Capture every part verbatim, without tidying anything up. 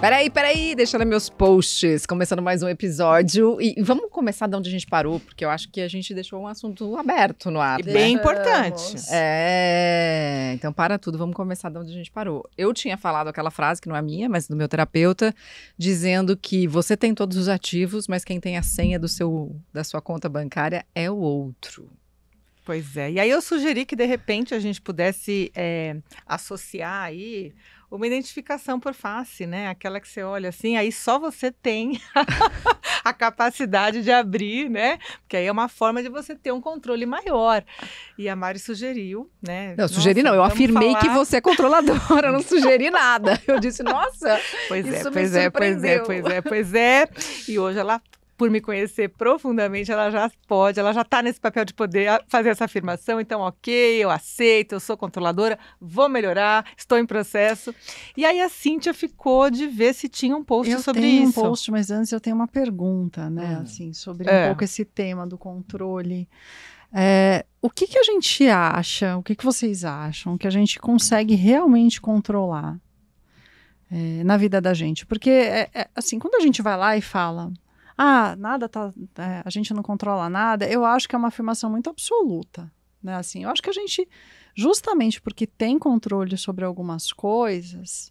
Peraí, peraí, deixa eu ler meus posts, começando mais um episódio. E vamos começar de onde a gente parou, porque eu acho que a gente deixou um assunto aberto no ar. E né? Bem importante. É, então para tudo, vamos começar de onde a gente parou. Eu tinha falado aquela frase, que não é minha, mas do meu terapeuta, dizendo que você tem todos os ativos, mas quem tem a senha do seu, da sua conta bancária é o outro. Pois é, e aí eu sugeri que de repente a gente pudesse é, associar aí uma identificação por face, né? Aquela que você olha assim, aí só você tem a capacidade de abrir, né? Porque aí é uma forma de você ter um controle maior. E a Mari sugeriu, né? Não, sugeri não, eu afirmei falar... que você é controladora, eu não sugeri nada. Eu disse, nossa, pois isso é, pois me é, pois é, pois é, pois é. E hoje ela... por me conhecer profundamente, ela já pode, ela já está nesse papel de poder fazer essa afirmação. Então, ok, eu aceito, eu sou controladora, vou melhorar, estou em processo. E aí a Cinthia ficou de ver se tinha um post eu sobre isso. Eu tenho um post, mas antes eu tenho uma pergunta, né? Hum. Assim, sobre um é. pouco esse tema do controle. É, o que que a gente acha, o que que vocês acham que a gente consegue realmente controlar é, na vida da gente? Porque, é, é, assim, quando a gente vai lá e fala... ah, nada tá, é, a gente não controla nada, eu acho que é uma afirmação muito absoluta, né, assim, eu acho que a gente, justamente porque tem controle sobre algumas coisas,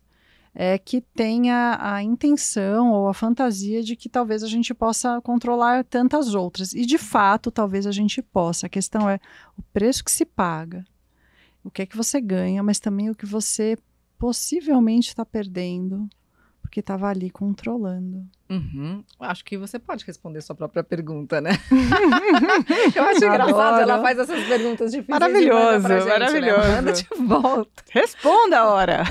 é que tem a, a intenção ou a fantasia de que talvez a gente possa controlar tantas outras, e de fato, talvez a gente possa, a questão é o preço que se paga, o que é que você ganha, mas também o que você possivelmente está perdendo, porque estava ali controlando. Uhum. Acho que você pode responder sua própria pergunta, né? Eu acho engraçado, adoro. Ela faz essas perguntas difíceis. Maravilhoso, gente, maravilhoso. Né? Manda de volta. Responda, ora!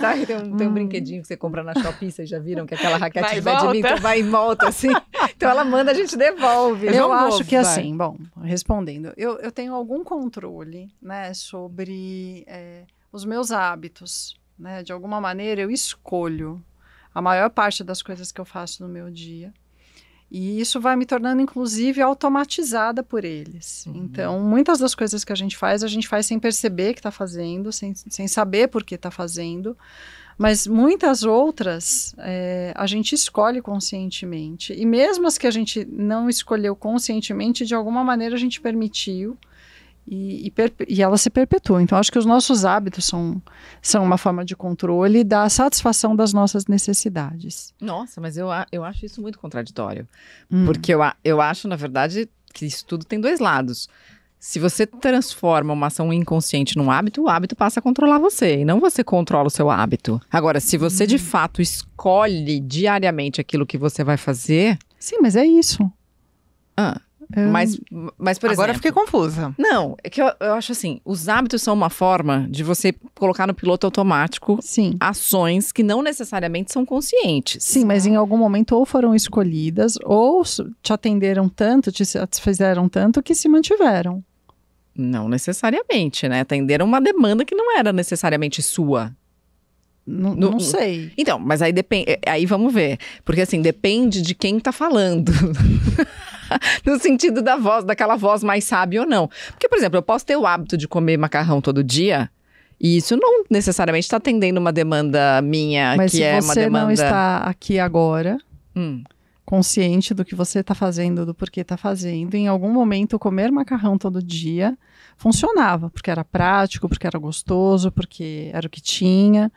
Tá, tem, um, hum. tem um brinquedinho que você compra na Shopee, vocês já viram que aquela raquete de badminton vai e volta, assim. Então ela manda, a gente devolve. Eu, eu acho novo, que vai. Assim, bom, respondendo, eu, eu tenho algum controle, né, sobre é, os meus hábitos. Né? De alguma maneira eu escolho a maior parte das coisas que eu faço no meu dia e isso vai me tornando inclusive automatizada por eles. Uhum. Então muitas das coisas que a gente faz, a gente faz sem perceber que está fazendo, sem, sem saber por que está fazendo, mas muitas outras é, a gente escolhe conscientemente e mesmo as que a gente não escolheu conscientemente, de alguma maneira a gente permitiu E, e, e ela se perpetua. Então, acho que os nossos hábitos são, são uma forma de controle da satisfação das nossas necessidades. Nossa, mas eu, eu acho isso muito contraditório. Hum. Porque eu, eu acho, na verdade, que isso tudo tem dois lados. Se você transforma uma ação inconsciente num hábito, o hábito passa a controlar você, e não você controla o seu hábito. Agora, se você, hum. de fato, escolhe diariamente aquilo que você vai fazer... Sim, mas é isso. Ah... Mas, mas, por exemplo... Agora eu fiquei confusa. Não, é que eu, eu acho assim, os hábitos são uma forma de você colocar no piloto automático, sim, ações que não necessariamente são conscientes. Sim, mas em algum momento ou foram escolhidas, ou te atenderam tanto, te satisfizeram tanto que se mantiveram. Não necessariamente, né? Atenderam uma demanda que não era necessariamente sua. Não, não sei. Então, mas aí depende, aí vamos ver. Porque assim, depende de quem tá falando. No sentido da voz, daquela voz mais sábia ou não. Porque, por exemplo, eu posso ter o hábito de comer macarrão todo dia, e isso não necessariamente está atendendo uma demanda minha, mas que é uma demanda... Mas se você não está aqui agora, hum. consciente do que você está fazendo, do porquê está fazendo, em algum momento comer macarrão todo dia funcionava, porque era prático, porque era gostoso, porque era o que tinha...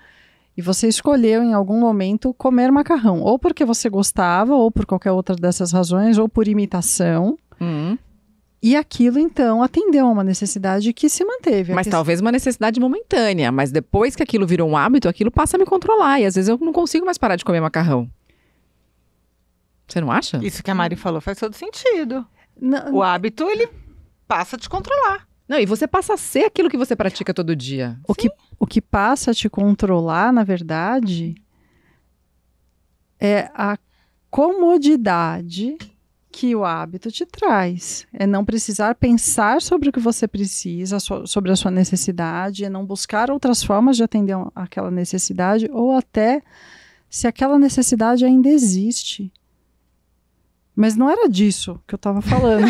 E você escolheu em algum momento comer macarrão, ou porque você gostava, ou por qualquer outra dessas razões, ou por imitação. Uhum. E aquilo, então, atendeu a uma necessidade que se manteve. Mas talvez uma necessidade momentânea, mas depois que aquilo virou um hábito, aquilo passa a me controlar. E às vezes eu não consigo mais parar de comer macarrão. Você não acha? Isso que a Mari falou faz todo sentido. Não, o hábito, ele passa a te controlar. Não, e você passa a ser aquilo que você pratica todo dia. O que, o que passa a te controlar, na verdade, é a comodidade que o hábito te traz. É não precisar pensar sobre o que você precisa, so, sobre a sua necessidade, é não buscar outras formas de atender aquela necessidade, ou até se aquela necessidade ainda existe. Mas não era disso que eu tava falando.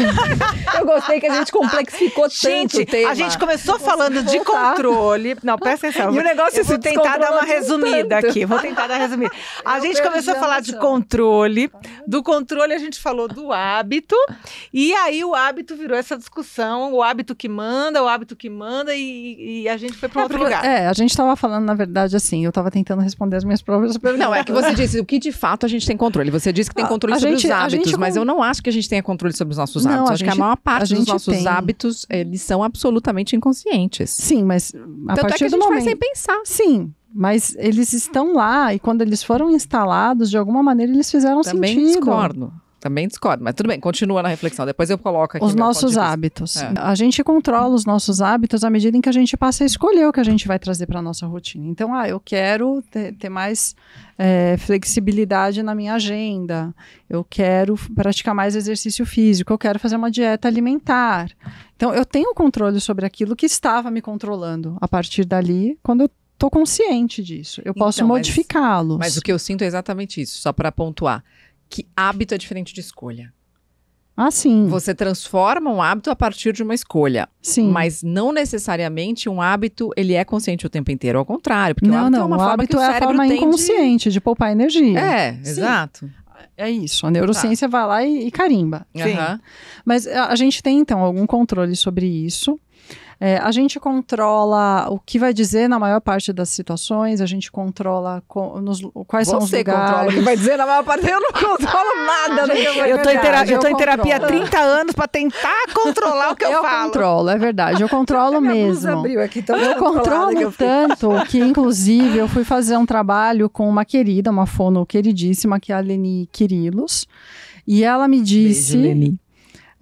Eu gostei que a gente complexificou gente, tanto o tema. A gente começou falando de controle. Não, presta atenção. E o negócio é assim, tentar dar uma resumida tanto. aqui. Vou tentar dar uma resumida. A eu gente começou a falar de controle. Do controle a gente falou do hábito. E aí o hábito virou essa discussão. O hábito que manda, o hábito que manda. E, e a gente foi para é, outro porque, lugar. É, a gente tava falando, na verdade, assim. Eu tava tentando responder as minhas próprias perguntas. Não, é que você disse o que de fato a gente tem controle. Você disse que tem controle a sobre gente, os hábitos. Mas eu não acho que a gente tenha controle sobre os nossos hábitos. Não, acho gente, que a maior parte a gente dos nossos tem. hábitos, eles são absolutamente inconscientes. Sim, mas a Tanto partir é que a gente do momento... faz sem pensar. Sim, mas eles estão lá e quando eles foram instalados, de alguma maneira, eles fizeram Também sentido. Também discordo. Também discordo, mas tudo bem, continua na reflexão, depois eu coloco aqui. Os nossos hábitos. É. A gente controla os nossos hábitos à medida em que a gente passa a escolher o que a gente vai trazer para a nossa rotina. Então, ah, eu quero ter, ter mais é, flexibilidade na minha agenda, eu quero praticar mais exercício físico, eu quero fazer uma dieta alimentar. Então, eu tenho controle sobre aquilo que estava me controlando a partir dali, quando eu estou consciente disso. Eu posso então, modificá-los. Mas, mas o que eu sinto é exatamente isso, só para pontuar. Que hábito é diferente de escolha. Ah, sim. Você transforma um hábito a partir de uma escolha. Sim. Mas não necessariamente um hábito, ele é consciente o tempo inteiro. Ao contrário, porque não, o hábito não, é uma o forma que o cérebro tem. Não, não, o hábito é a forma inconsciente de... de poupar energia. É, sim. Exato. É isso, a neurociência tá. vai lá e, e carimba. Sim. Uhum. Mas a, a gente tem, então, algum controle sobre isso. É, a gente controla o que vai dizer na maior parte das situações, a gente controla co nos, quais Você são os lugares. Você controla o que vai dizer na maior parte, eu não controlo nada. do que eu, eu tô, em, terapia, eu tô eu em terapia há trinta anos para tentar controlar o que eu, eu falo. Eu controlo, é verdade, eu controlo mesmo. Abriu aqui, tão eu controlo que eu tanto que, inclusive, eu fui fazer um trabalho com uma querida, uma fono queridíssima, que é a Leni Quirilos, e ela me disse... Beijo, Leni.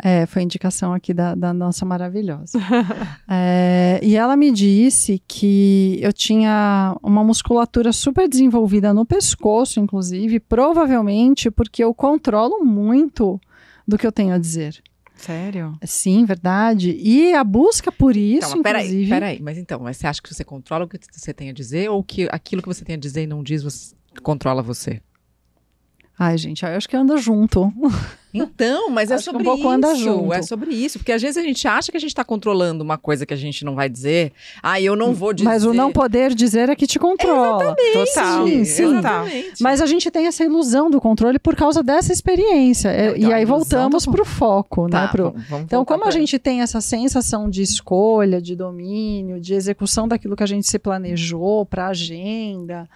É, foi indicação aqui da, da nossa maravilhosa. É, e ela me disse que eu tinha uma musculatura super desenvolvida no pescoço, inclusive, provavelmente porque eu controlo muito do que eu tenho a dizer. Sério? Sim, verdade. E a busca por isso, então, mas inclusive... Peraí, peraí, mas então, mas você acha que você controla o que você tem a dizer ou que aquilo que você tem a dizer e não diz, você controla você? Ai, gente, eu acho que anda junto. Então, mas é acho sobre que um pouco isso. Anda junto. É sobre isso. Porque às vezes a gente acha que a gente está controlando uma coisa que a gente não vai dizer. Ah, eu não vou dizer. Mas o não poder dizer é que te controla. Exatamente. Total. Sim, sim. Exatamente. Mas a gente tem essa ilusão do controle por causa dessa experiência. Então, e aí voltamos para o foco. Tá, né? Pro... Vamos, vamos então, como a gente tem essa sensação de escolha, de domínio, de execução daquilo que a gente se planejou para a agenda...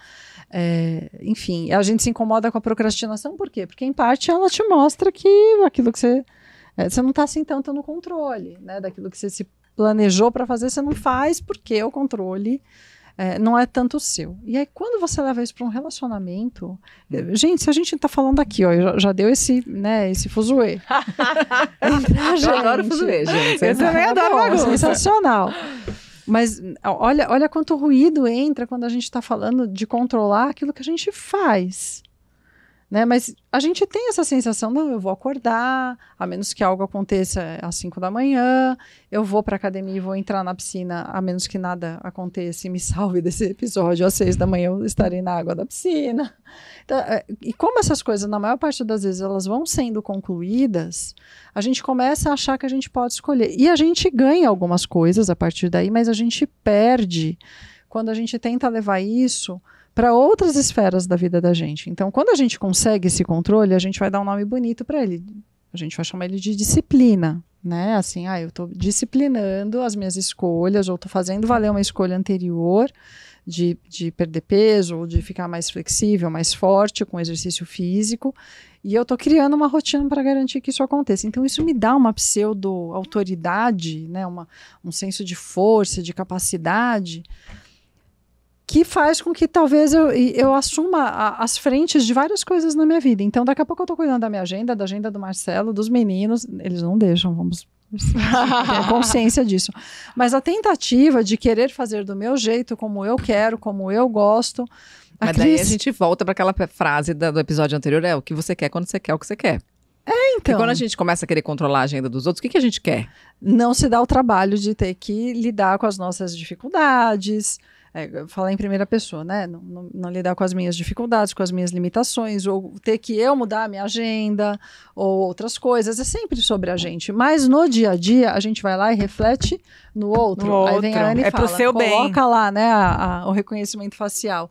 É, enfim, a gente se incomoda com a procrastinação, por quê? Porque em parte ela te mostra que aquilo que você é, você não está assim tanto no controle, né? Daquilo que você se planejou para fazer, você não faz porque o controle é, não é tanto seu. E aí quando você leva isso para um relacionamento, gente, se a gente está falando aqui, ó, já, já deu esse, né, esse fuzuê. Eu adoro fuzuê, gente. Eu também adoro bagunça. Sensacional. Mas olha, olha quanto ruído entra quando a gente está falando de controlar aquilo que a gente faz. Né? Mas a gente tem essa sensação, não, eu vou acordar, a menos que algo aconteça às cinco da manhã, eu vou para a academia e vou entrar na piscina, a menos que nada aconteça e me salve desse episódio, às seis da manhã eu estarei na água da piscina. Então, e como essas coisas, na maior parte das vezes, elas vão sendo concluídas, a gente começa a achar que a gente pode escolher. E a gente ganha algumas coisas a partir daí, mas a gente perde quando a gente tenta levar isso para outras esferas da vida da gente. Então, quando a gente consegue esse controle, a gente vai dar um nome bonito para ele. A gente vai chamar ele de disciplina, né? Assim, ah, eu estou disciplinando as minhas escolhas, ou estou fazendo valer uma escolha anterior de, de perder peso, ou de ficar mais flexível, mais forte, com exercício físico, e eu estou criando uma rotina para garantir que isso aconteça. Então, isso me dá uma pseudo-autoridade, né? Uma, um senso de força, de capacidade... que faz com que talvez eu, eu assuma a, as frentes de várias coisas na minha vida. Então, daqui a pouco eu tô cuidando da minha agenda, da agenda do Marcelo, dos meninos. Eles não deixam, vamos... Tenho consciência disso. Mas a tentativa de querer fazer do meu jeito, como eu quero, como eu gosto... A Mas Cris... daí a gente volta para aquela frase da, do episódio anterior, é o que você quer quando você quer o que você quer. É, então. E quando a gente começa a querer controlar a agenda dos outros, o que, que a gente quer? Não se dá o trabalho de ter que lidar com as nossas dificuldades... é, falar em primeira pessoa, né? Não, não, não lidar com as minhas dificuldades, com as minhas limitações, ou ter que eu mudar a minha agenda, ou outras coisas. É sempre sobre a gente. Mas no dia a dia, a gente vai lá e reflete no outro. No outro. Aí vem a Ana e é fala, pro seu bem. Coloca lá, né, a, a, o reconhecimento facial.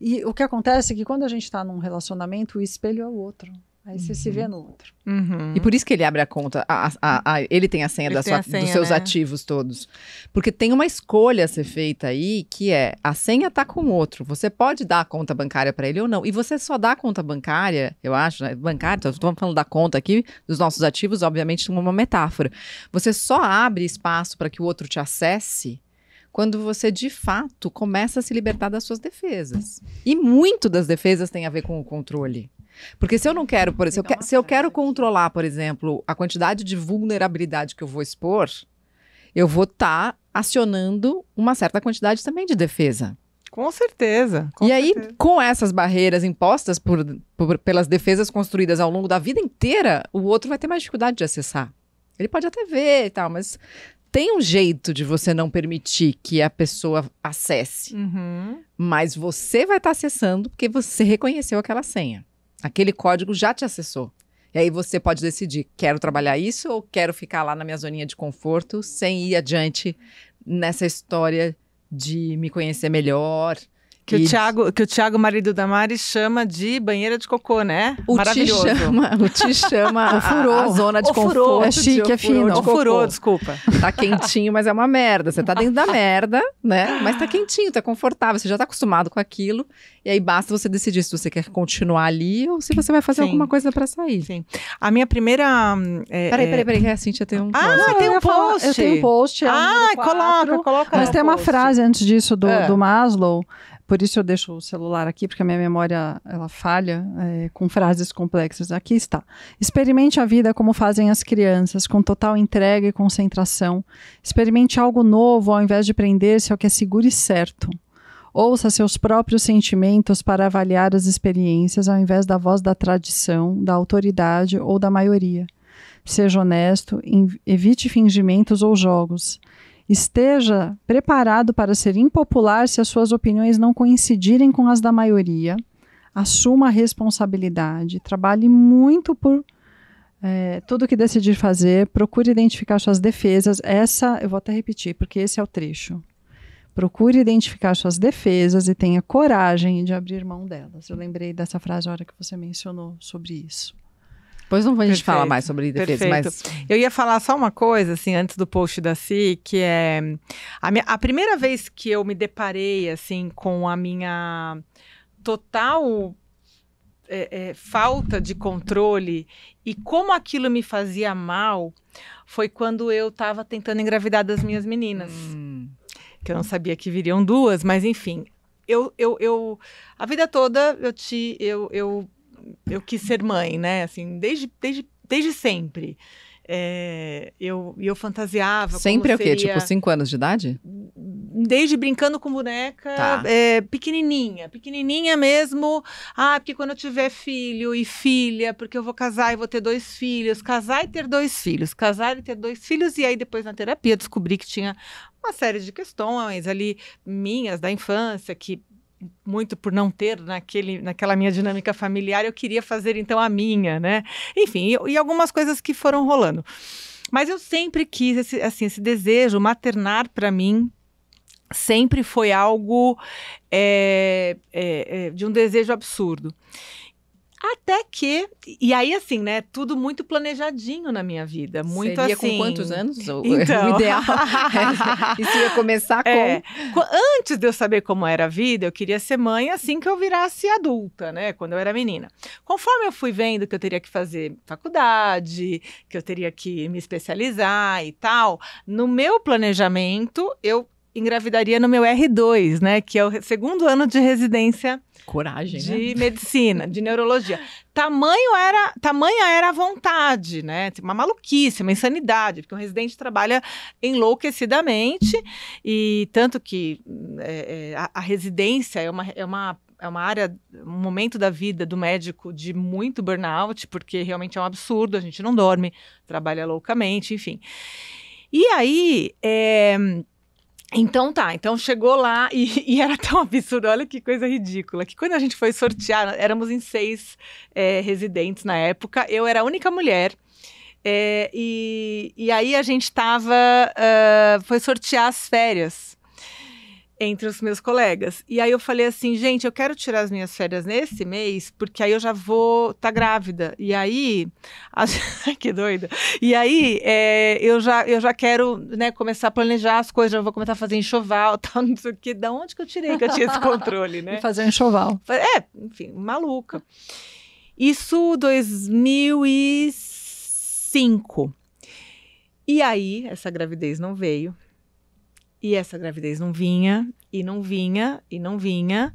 E o que acontece é que quando a gente está num relacionamento, o espelho é o outro. Aí você uhum. se vê no outro. Uhum. E por isso que ele abre a conta. A, a, a, ele tem a senha, da tem sua, a senha dos seus né? ativos todos. Porque tem uma escolha a ser feita aí, que é, a senha tá com o outro. Você pode dar a conta bancária para ele ou não. E você só dá a conta bancária, eu acho, né? Bancária, estamos falando da conta aqui, dos nossos ativos, obviamente, uma metáfora. Você só abre espaço para que o outro te acesse quando você, de fato, começa a se libertar das suas defesas. E muito das defesas tem a ver com o controle. Porque se eu não quero, por exemplo, se eu quero controlar, por exemplo, a quantidade de vulnerabilidade que eu vou expor, eu vou estar acionando uma certa quantidade também de defesa. Com certeza. Com e certeza. Aí, com essas barreiras impostas por, por, pelas defesas construídas ao longo da vida inteira, o outro vai ter mais dificuldade de acessar. Ele pode até ver e tal, mas tem um jeito de você não permitir que a pessoa acesse. Uhum. Mas você vai estar acessando porque você reconheceu aquela senha. Aquele código já te acessou. E aí você pode decidir, quero trabalhar isso ou quero ficar lá na minha zoninha de conforto sem ir adiante nessa história de me conhecer melhor. Que, e... o, Thiago, que o Thiago, marido da Mari, chama de banheira de cocô, né? O Maravilhoso. Ti chama, o Ti chama a, a zona de conforto. É chique, é fino. O furô, desculpa. Tá quentinho, mas é uma merda. Você tá dentro da merda, né? Mas tá quentinho, tá confortável. Você já tá acostumado com aquilo. E aí basta você decidir se você quer continuar ali ou se você vai fazer Sim. alguma coisa pra sair. Sim. A minha primeira... É, peraí, peraí, peraí. A Cinthia tem um post. Ah, eu tem um post. Falar, eu tenho um post. É ah, coloca, coloca. Mas tem uma post. frase antes disso do, é. do Maslow... Por isso eu deixo o celular aqui, porque a minha memória ela falha é, com frases complexas. Aqui está. Experimente a vida como fazem as crianças, com total entrega e concentração. Experimente algo novo ao invés de prender-se ao que é seguro e certo. Ouça seus próprios sentimentos para avaliar as experiências ao invés da voz da tradição, da autoridade ou da maioria. Seja honesto, evite fingimentos ou jogos. Esteja preparado para ser impopular se as suas opiniões não coincidirem com as da maioria. Assuma a responsabilidade. Trabalhe muito por é, tudo que decidir fazer. Procure identificar suas defesas. Essa, eu vou até repetir, porque esse é o trecho. Procure identificar suas defesas e tenha coragem de abrir mão delas. Eu lembrei dessa frase na hora que você mencionou sobre isso. Depois não vou a gente falar mais sobre defesa, mas... Eu ia falar só uma coisa, assim, antes do post da Si, que é... A, minha, a primeira vez que eu me deparei, assim, com a minha total é, é, falta de controle e como aquilo me fazia mal, foi quando eu estava tentando engravidar das minhas meninas. Hum. Que eu não sabia que viriam duas, mas enfim. Eu... eu, eu a vida toda, eu te... Eu, eu, eu quis ser mãe, né, assim, desde, desde, desde sempre, é, eu, eu fantasiava. Sempre é o quê? Tipo, cinco anos de idade? Desde brincando com boneca, tá. é, pequenininha, pequenininha mesmo, ah, porque quando eu tiver filho e filha, porque eu vou casar e vou ter dois filhos, casar e ter dois filhos, casar e ter dois filhos, e aí depois na terapia descobri que tinha uma série de questões ali, minhas, da infância, que... muito por não ter naquele, naquela minha dinâmica familiar, eu queria fazer então a minha, né? Enfim, e, e algumas coisas que foram rolando. Mas eu sempre quis, esse, assim, esse desejo maternar para mim sempre foi algo é, é, é, de um desejo absurdo. Até que, e aí assim, né, tudo muito planejadinho na minha vida, muito Seria assim... com quantos anos? Então... O ideal, é, isso ia começar com... É, antes de eu saber como era a vida, eu queria ser mãe assim que eu virasse adulta, né, quando eu era menina. Conforme eu fui vendo que eu teria que fazer faculdade, que eu teria que me especializar e tal, no meu planejamento, eu engravidaria no meu R dois, né, que é o segundo ano de residência... Coragem, de né? medicina, de neurologia. Tamanho era, tamanha era a vontade, né? Uma maluquice, uma insanidade, porque um residente trabalha enlouquecidamente e tanto que é, a, a residência é uma, é uma É uma área, um momento da vida do médico de muito burnout, porque realmente é um absurdo, a gente não dorme, trabalha loucamente, enfim. E aí... É, Então tá, então chegou lá e, e era tão absurdo, olha que coisa ridícula, que quando a gente foi sortear, éramos em seis é, residentes na época, eu era a única mulher, é, e, e aí a gente tava, uh, foi sortear as férias entre os meus colegas, e aí eu falei assim, gente, eu quero tirar as minhas férias nesse mês, porque aí eu já vou estar tá grávida, e aí, a... que doida, e aí é, eu, já, eu já quero, né, começar a planejar as coisas, já vou começar a fazer enxoval, tal, não sei o que, da onde que eu tirei que eu tinha esse controle, né? Fazer enxoval. É, enfim, maluca. Isso dois mil e cinco. E aí, essa gravidez não veio. E essa gravidez não vinha, e não vinha, e não vinha.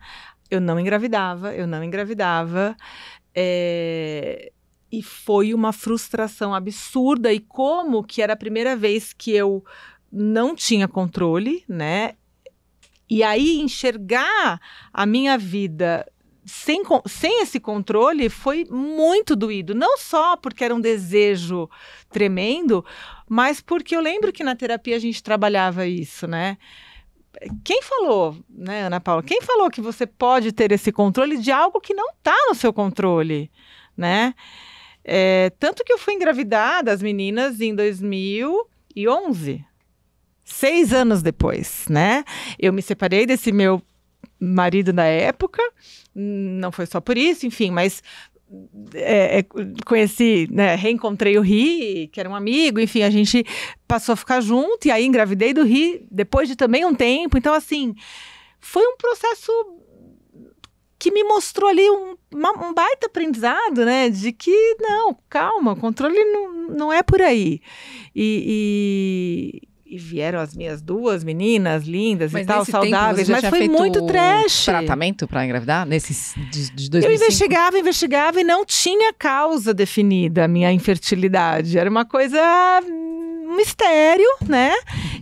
Eu não engravidava, eu não engravidava. É... E foi uma frustração absurda. E como que era a primeira vez que eu não tinha controle, né? E aí enxergar a minha vida sem, sem esse controle foi muito doído. Não só porque era um desejo tremendo, mas porque eu lembro que na terapia a gente trabalhava isso, né? Quem falou, né, Ana Paula? Quem falou que você pode ter esse controle de algo que não está no seu controle, né? É, tanto que eu fui engravidar das meninas em dois mil e onze, seis anos depois, né? Eu me separei desse meu marido na época, não foi só por isso, enfim, mas... É, conheci, né, reencontrei o Ri, que era um amigo, enfim, a gente passou a ficar junto, e aí engravidei do Ri, depois de também um tempo, então assim, foi um processo que me mostrou ali um, um baita aprendizado, né, de que não, calma, o controle não, não é por aí, e... e... E vieram as minhas duas meninas lindas mas e tal, saudáveis. Mas foi muito trash. Tratamento para engravidar? Nesses de, de dois mil e cinco? Eu investigava, investigava e não tinha causa definida a minha infertilidade. Era uma coisa... um mistério, né?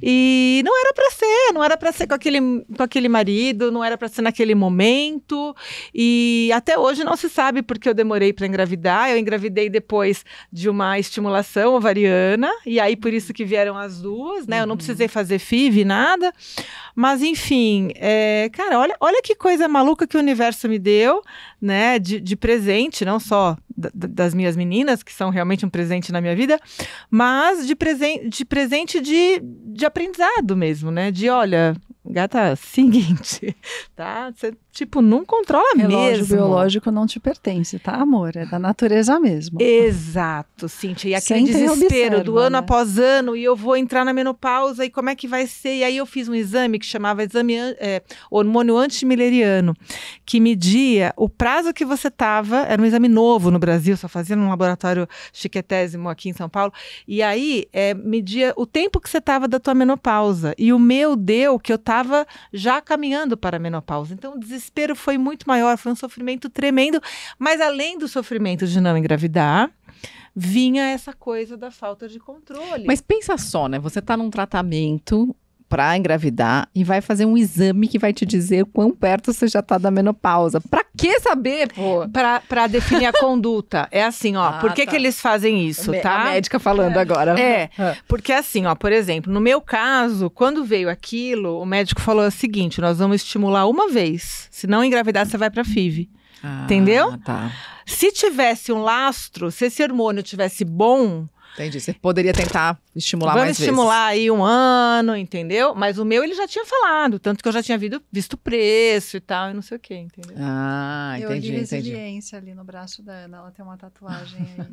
E não era para ser, não era para ser com aquele, com aquele marido, não era para ser naquele momento. E até hoje não se sabe porque eu demorei para engravidar. Eu engravidei depois de uma estimulação ovariana, e aí por isso que vieram as duas, né? Eu não precisei fazer F I V, nada. Mas enfim, é, cara, olha, olha que coisa maluca que o universo me deu, né? De, de presente, não só das minhas meninas, que são realmente um presente na minha vida, mas de, presen de presente de, de aprendizado mesmo, né? De, olha, gata, seguinte, tá? Você, tipo, não controla mesmo. O relógio biológico não te pertence, tá, amor? É da natureza mesmo. Exato, Cinthia. E aquele desespero do ano após ano, e eu vou entrar na menopausa, e como é que vai ser? E aí eu fiz um exame que chamava exame é, hormônio antimileriano, que media o prazo que você tava, era um exame novo no Brasil, Brasil, só fazia num laboratório chiquetésimo aqui em São Paulo, e aí é, media o tempo que você estava da tua menopausa, e o meu deu que eu estava já caminhando para a menopausa, então o desespero foi muito maior, foi um sofrimento tremendo, mas além do sofrimento de não engravidar, vinha essa coisa da falta de controle. Mas pensa só, né, você está num tratamento para engravidar e vai fazer um exame que vai te dizer quão perto você já tá da menopausa. Pra que saber, pô? Pra, pra definir a conduta. É assim, ó, ah, por que tá. que eles fazem isso, Me, tá? A médica falando é. agora. É, é, porque assim, ó, por exemplo, no meu caso, quando veio aquilo, o médico falou o seguinte, nós vamos estimular uma vez, se não engravidar você vai pra F I V. Ah, entendeu? Tá. Se tivesse um lastro, se esse hormônio tivesse bom... Entendi, você poderia tentar estimular Vamos mais estimular vezes. Aí um ano, entendeu? Mas o meu ele já tinha falado, tanto que eu já tinha visto o preço e tal, e não sei o quê, entendeu? Ah, entendi, entendi. Eu li resiliência ali no braço da Ana, ela tem uma tatuagem aí.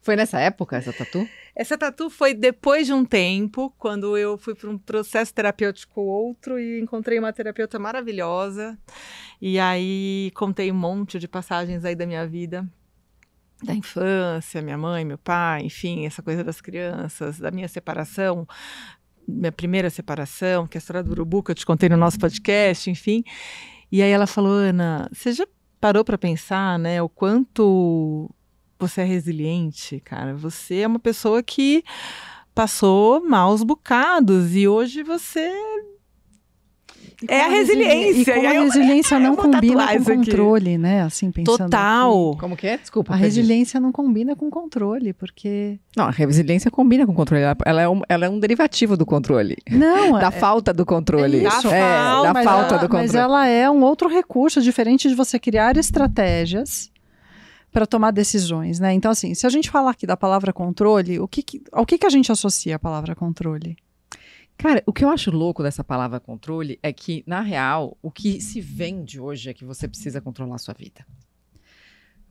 Foi nessa época essa tatu? Essa tatu foi depois de um tempo, quando eu fui para um processo terapêutico outro e encontrei uma terapeuta maravilhosa. E aí contei um monte de passagens aí da minha vida. Da infância, minha mãe, meu pai, enfim, essa coisa das crianças, da minha separação, minha primeira separação, que é a história do urubu que eu te contei no nosso podcast, enfim. E aí ela falou, Ana, você já parou para pensar, né, o quanto você é resiliente, cara? Você é uma pessoa que passou maus bocados e hoje você... É a resiliência. E como a resiliência não combina com controle, né? Assim, pensando. Total. Como que é? Desculpa. A resiliência não combina com controle, porque... Não, a resiliência combina com controle. Ela é um, ela é um derivativo do controle. Não. Da falta do controle. Da falta do controle. Mas ela é um outro recurso, diferente de você criar estratégias para tomar decisões, né? Então, assim, se a gente falar aqui da palavra controle, o que que, ao que que a gente associa a palavra controle? Cara, o que eu acho louco dessa palavra controle é que, na real, o que se vende hoje é que você precisa controlar a sua vida.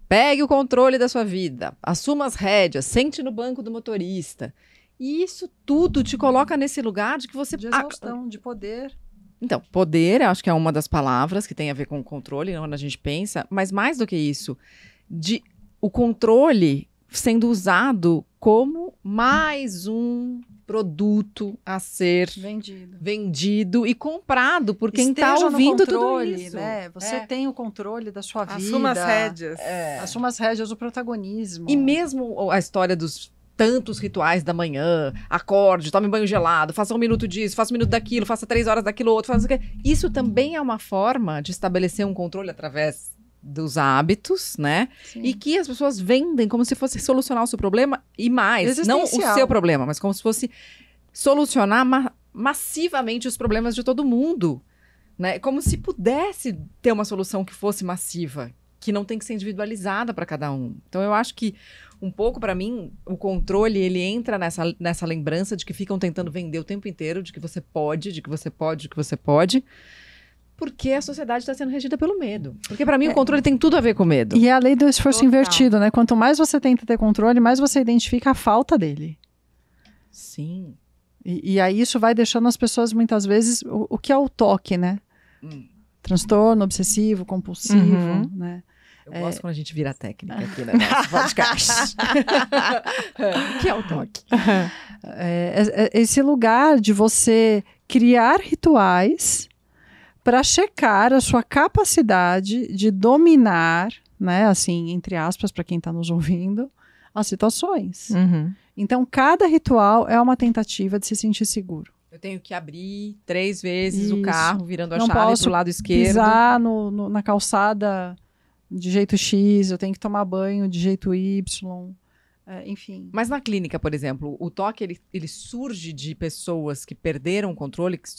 Pegue o controle da sua vida, assuma as rédeas, sente no banco do motorista. E isso tudo te coloca nesse lugar de que você... De exaustão, de poder... Então, poder, acho que é uma das palavras que tem a ver com controle, quando a gente pensa, mas mais do que isso, de o controle sendo usado como mais um produto a ser vendido, vendido e comprado por quem está ouvindo controle, tudo isso. Né? Você é. tem o controle da sua vida. Assuma as rédeas. É. Assuma as rédeas, o protagonismo. E mesmo a história dos... tantos rituais da manhã, acorde, tome banho gelado, faça um minuto disso, faça um minuto daquilo, faça três horas daquilo outro, faça o que. Isso também é uma forma de estabelecer um controle através dos hábitos, né? Sim. E que as pessoas vendem como se fosse solucionar o seu problema e mais, não o seu problema, mas como se fosse solucionar ma- massivamente os problemas de todo mundo, né? Como se pudesse ter uma solução que fosse massiva, que não tem que ser individualizada para cada um. Então, eu acho que, um pouco, para mim, o controle, ele entra nessa, nessa lembrança de que ficam tentando vender o tempo inteiro, de que você pode, de que você pode, de que você pode, porque a sociedade está sendo regida pelo medo. Porque, para mim, é. o controle tem tudo a ver com medo. E é a lei do esforço Total. invertido, né? Quanto mais você tenta ter controle, mais você identifica a falta dele. Sim. E, e aí, isso vai deixando as pessoas, muitas vezes, o, o que é o toque, né? Hum. Transtorno obsessivo, compulsivo, uhum. né? Eu gosto é... quando a gente vira técnica aqui, né? Nosso podcast. Que é o toque. É, é, esse lugar de você criar rituais para checar a sua capacidade de dominar, né? Assim, entre aspas, para quem está nos ouvindo, as situações. Uhum. Então, cada ritual é uma tentativa de se sentir seguro. Eu tenho que abrir três vezes Isso. o carro, virando a Não chave pro lado esquerdo. Pisar no, no, na calçada... de jeito X, eu tenho que tomar banho de jeito Y, é, enfim. Mas na clínica, por exemplo, o toque, ele, ele surge de pessoas que perderam o controle, que,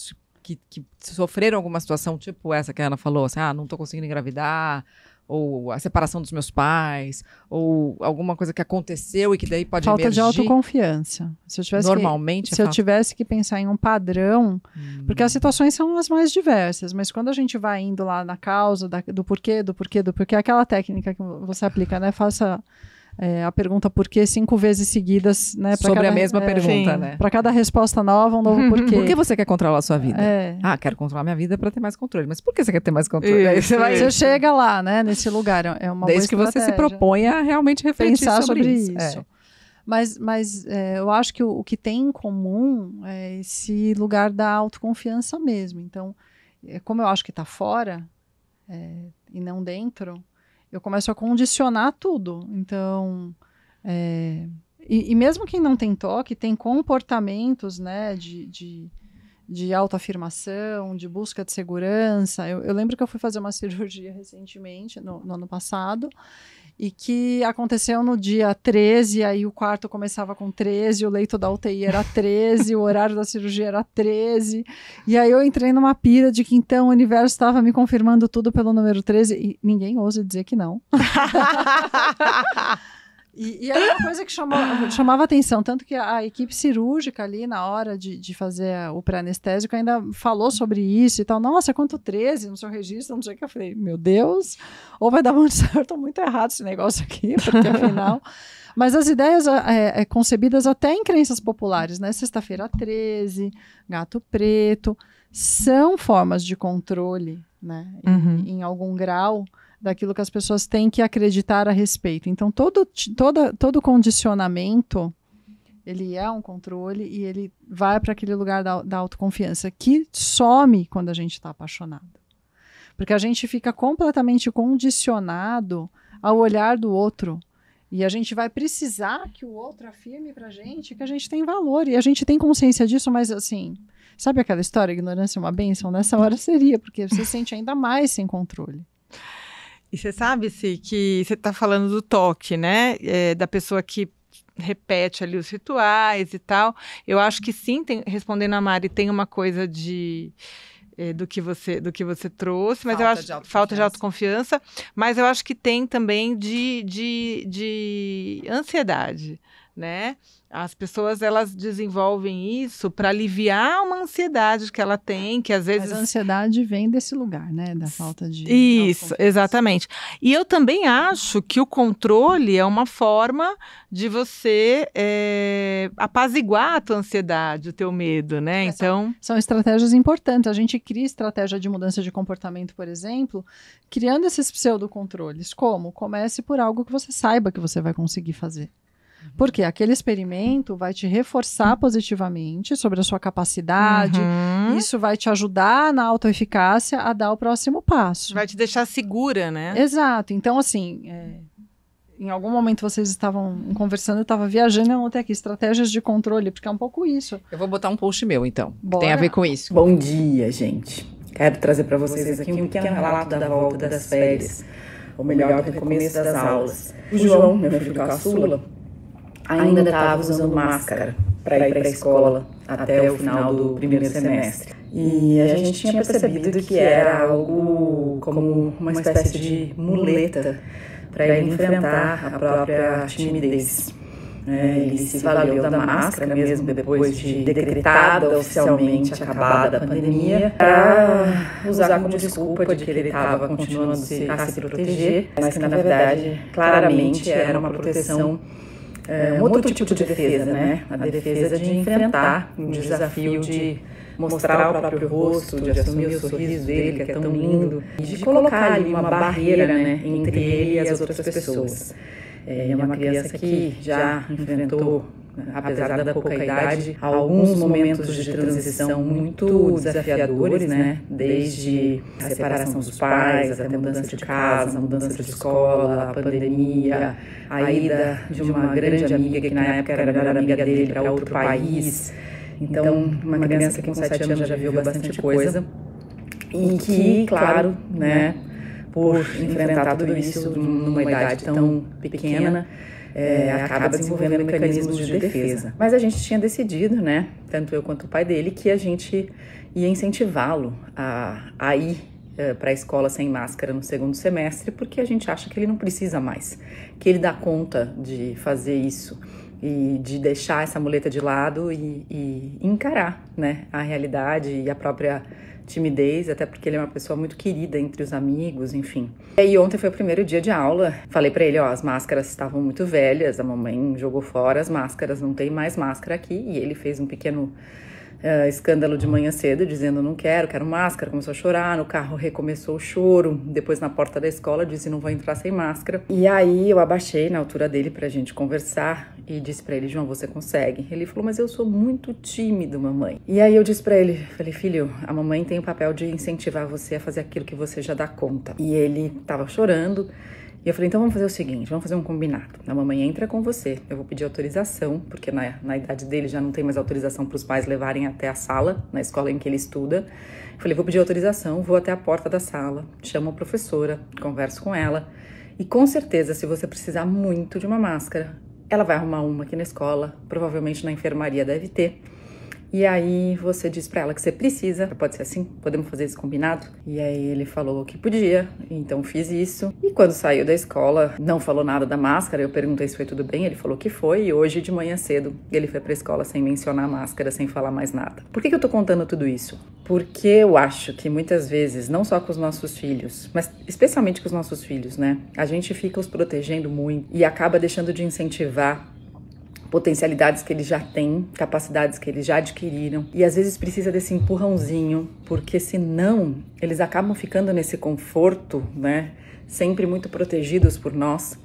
que, que sofreram alguma situação, tipo essa que a Ana falou, assim, ah, não tô conseguindo engravidar, ou a separação dos meus pais, ou alguma coisa que aconteceu e que daí pode falta emergir. Falta de autoconfiança. Se eu tivesse Normalmente que, Se eu falta... tivesse que pensar em um padrão, hum. porque as situações são as mais diversas, mas quando a gente vai indo lá na causa da, do porquê, do porquê, do porquê, aquela técnica que você aplica, né? Faça é, a pergunta porquê cinco vezes seguidas, né? Pra Sobre cada, a mesma é, pergunta, sim. né? Para cada resposta nova, um novo uhum. porquê. Por que você quer controlar a sua vida? É. Ah, quero controlar minha vida para ter mais controle. Mas por que você quer ter mais controle? Isso, Aí você vai... você chega lá, né? Nesse lugar. É uma Desde boa que você se proponha a realmente refletir Pensar sobre, sobre isso. isso. É. Mas, mas é, eu acho que o, o que tem em comum é esse lugar da autoconfiança mesmo. Então, como eu acho que está fora é, e não dentro... eu começo a condicionar tudo. Então, é, e, e mesmo quem não tem toque, tem comportamentos, né, de, de, de autoafirmação, de busca de segurança. Eu, eu lembro que eu fui fazer uma cirurgia recentemente, no, no ano passado, e que aconteceu no dia treze, aí o quarto começava com treze, o leito da U T I era treze, o horário da cirurgia era treze, e aí eu entrei numa pira de que então o universo estava me confirmando tudo pelo número treze, e ninguém ousa dizer que não. E, e aí uma coisa que chamou, chamava atenção, tanto que a, a equipe cirúrgica ali na hora de, de fazer o pré-anestésico ainda falou sobre isso e tal, nossa, quanto treze no seu registro, não sei o que, eu falei, meu Deus, ou vai dar muito certo ou muito errado esse negócio aqui, porque afinal... Mas as ideias é, é, concebidas até em crenças populares, né, sexta-feira treze, gato preto, são formas de controle, né, uhum. em, em algum grau, daquilo que as pessoas têm que acreditar a respeito. Então, todo, todo, todo condicionamento, ele é um controle e ele vai para aquele lugar da, da autoconfiança, que some quando a gente está apaixonado. Porque a gente fica completamente condicionado ao olhar do outro E a gente vai precisar que o outro afirme pra gente que a gente tem valor. E a gente tem consciência disso, mas assim... Sabe aquela história, ignorância é uma bênção? Nessa hora seria, porque você sente ainda mais sem controle. E você sabe, Cí, que você tá falando do toque, né? É, da pessoa que repete ali os rituais e tal. Eu acho que sim, tem, respondendo a Mari, tem uma coisa de... Do que, você, do que você trouxe, mas falta eu acho de autoconfiança. Falta de autoconfiança, mas eu acho que tem também de, de, de ansiedade, né? As pessoas, elas desenvolvem isso para aliviar uma ansiedade que ela tem, que às vezes... Mas a ansiedade vem desse lugar, né? Da falta de isso, exatamente. E eu também acho que o controle é uma forma de você é, apaziguar a tua ansiedade, o teu medo, né? É, então... São, são estratégias importantes. A gente cria estratégia de mudança de comportamento, por exemplo, criando esses pseudocontroles. Como? Comece por algo que você saiba que você vai conseguir fazer. Porque aquele experimento vai te reforçar positivamente sobre a sua capacidade, uhum. Isso vai te ajudar na autoeficácia a dar o próximo passo. Vai te deixar segura, né? Exato. Então, assim, é, em algum momento vocês estavam conversando, eu estava viajando ontem aqui, estratégias de controle, porque é um pouco isso. Eu vou botar um post meu, então, que tem a ver com isso. Bom dia, gente. Quero trazer para vocês, vocês aqui um pequeno relato da volta das férias, ou melhor, do começo das aulas. O João, meu filho caçula, ainda estava usando máscara para ir para a escola até o final do primeiro semestre. E a gente tinha percebido que era algo como uma espécie de muleta para ele enfrentar a própria timidez. Ele se valeu da máscara mesmo depois de decretada oficialmente acabada a pandemia para usar como desculpa de que ele estava continuando a se proteger, mas que na verdade claramente era uma proteção É, um outro tipo de defesa, né? A defesa de enfrentar um desafio de mostrar o próprio rosto, de assumir o sorriso dele, que é tão lindo, e de colocar ali uma barreira, né, entre ele e as outras pessoas. É uma criança que já enfrentou, apesar da pouca idade, alguns momentos de transição muito desafiadores, né? Desde a separação dos pais, até a mudança de casa, a mudança de escola, a pandemia, a ida de uma grande amiga que na época era a melhor amiga dele para outro país. Então, uma criança que com sete anos já viveu bastante coisa e que, claro, né, por enfrentar tudo isso numa idade tão pequena, É, acaba desenvolvendo mecanismos de defesa. Mas a gente tinha decidido, né, tanto eu quanto o pai dele, que a gente ia incentivá-lo a, a ir é, para a escola sem máscara no segundo semestre, porque a gente acha que ele não precisa mais, que ele dá conta de fazer isso e de deixar essa muleta de lado e, e encarar, né, a realidade e a própria timidez, até porque ele é uma pessoa muito querida entre os amigos, enfim. E aí ontem foi o primeiro dia de aula, falei pra ele, ó, as máscaras estavam muito velhas, a mamãe jogou fora as máscaras, não tem mais máscara aqui, e ele fez um pequeno uh, escândalo de manhã cedo, dizendo não quero, quero máscara, começou a chorar, no carro recomeçou o choro, depois na porta da escola disse não vou entrar sem máscara. E aí eu abaixei na altura dele pra gente conversar e disse pra ele, João, você consegue? Ele falou, mas eu sou muito tímido, mamãe. E aí eu disse pra ele, falei, filho, a mamãe tem o papel de incentivar você a fazer aquilo que você já dá conta. E ele tava chorando, e eu falei, então vamos fazer o seguinte, vamos fazer um combinado. A mamãe entra com você, eu vou pedir autorização, porque na, na idade dele já não tem mais autorização para os pais levarem até a sala, na escola em que ele estuda. Eu falei, vou pedir autorização, vou até a porta da sala, chamo a professora, converso com ela, e com certeza, se você precisar muito de uma máscara, ela vai arrumar uma aqui na escola, provavelmente na enfermaria deve ter. E aí você diz pra ela que você precisa, pode ser assim, podemos fazer esse combinado? E aí ele falou que podia, então fiz isso. E quando saiu da escola, não falou nada da máscara, eu perguntei se foi tudo bem, ele falou que foi. E hoje de manhã cedo, ele foi pra escola sem mencionar a máscara, sem falar mais nada. Por que que eu tô contando tudo isso? Porque eu acho que muitas vezes, não só com os nossos filhos, mas especialmente com os nossos filhos, né? A gente fica os protegendo muito e acaba deixando de incentivar potencialidades que eles já têm, capacidades que eles já adquiriram, e às vezes precisa desse empurrãozinho, porque senão eles acabam ficando nesse conforto, né, sempre muito protegidos por nós,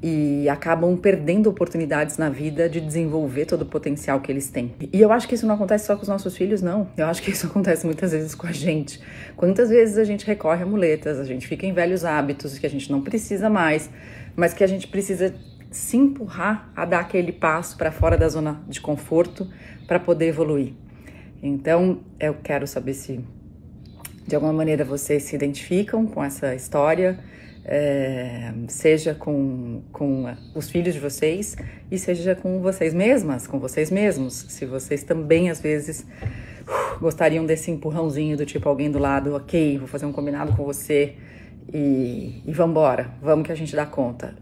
e acabam perdendo oportunidades na vida de desenvolver todo o potencial que eles têm. E eu acho que isso não acontece só com os nossos filhos, não. Eu acho que isso acontece muitas vezes com a gente. Quantas vezes a gente recorre a muletas, a gente fica em velhos hábitos que a gente não precisa mais, mas que a gente precisa se empurrar a dar aquele passo para fora da zona de conforto para poder evoluir. Então, eu quero saber se, de alguma maneira, vocês se identificam com essa história, é, seja com, com os filhos de vocês e seja com vocês mesmas, com vocês mesmos, se vocês também, às vezes, uh, gostariam desse empurrãozinho do tipo alguém do lado, ok, vou fazer um combinado com você e, e vambora, vamos que a gente dá conta.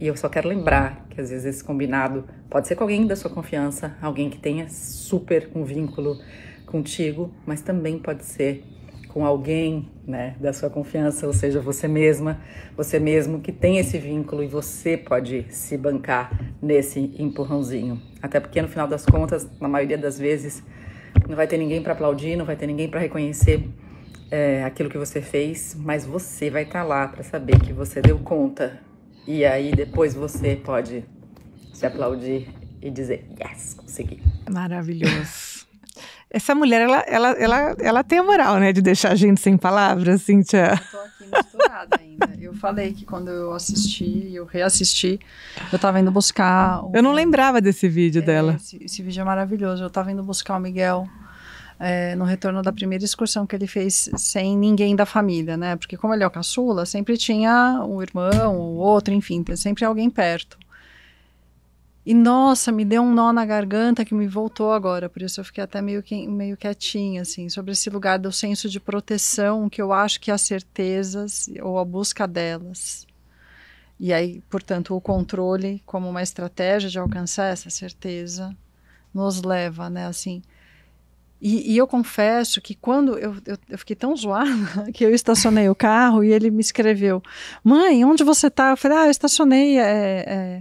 E eu só quero lembrar que às vezes esse combinado pode ser com alguém da sua confiança, alguém que tenha super um vínculo contigo, mas também pode ser com alguém, né, da sua confiança, ou seja, você mesma, você mesmo que tem esse vínculo e você pode se bancar nesse empurrãozinho. Até porque no final das contas, na maioria das vezes, não vai ter ninguém para aplaudir, não vai ter ninguém para reconhecer é, aquilo que você fez, mas você vai estar lá para saber que você deu conta. E aí depois você pode se aplaudir e dizer, yes, consegui. Maravilhoso. Essa mulher, ela, ela, ela, ela tem a moral, né, de deixar a gente sem palavras, Cinthia. Eu tô aqui misturada ainda. Eu falei que quando eu assisti, eu reassisti, eu tava indo buscar... O... Eu não lembrava desse vídeo é, dela. Esse, esse vídeo é maravilhoso. Eu tava indo buscar o Miguel... É, no retorno da primeira excursão que ele fez sem ninguém da família, né? Porque como ele é o caçula, sempre tinha um irmão, o outro, enfim, tem sempre alguém perto. E, nossa, me deu um nó na garganta que me voltou agora, por isso eu fiquei até meio, que, meio quietinha, assim, sobre esse lugar do senso de proteção, que eu acho que as certezas ou a busca delas. E aí, portanto, o controle como uma estratégia de alcançar essa certeza nos leva, né, assim... E, e eu confesso que quando eu, eu, eu fiquei tão zoada que eu estacionei o carro e ele me escreveu, mãe, onde você tá? Eu falei, ah, eu estacionei, é, é,